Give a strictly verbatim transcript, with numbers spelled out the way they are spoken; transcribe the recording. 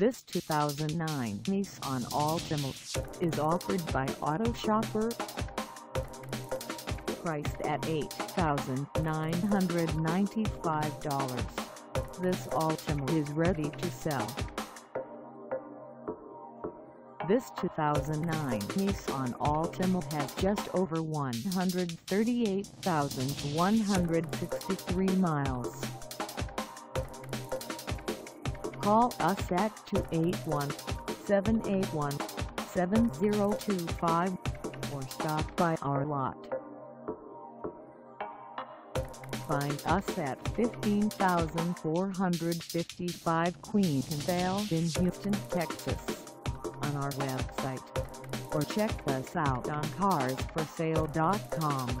This two thousand nine Nissan Altima is offered by Auto Shopper. Priced at eight thousand nine hundred ninety-five dollars, this Altima is ready to sell. This two thousand nine Nissan Altima has just over one hundred thirty-eight thousand one hundred sixty-three miles. Call us at two eight one, seven eight one, seven zero two five or stop by our lot. Find us at fifteen thousand four hundred fifty-five Kuykendahl in Houston, Texas on our website, or check us out on cars for sale dot com.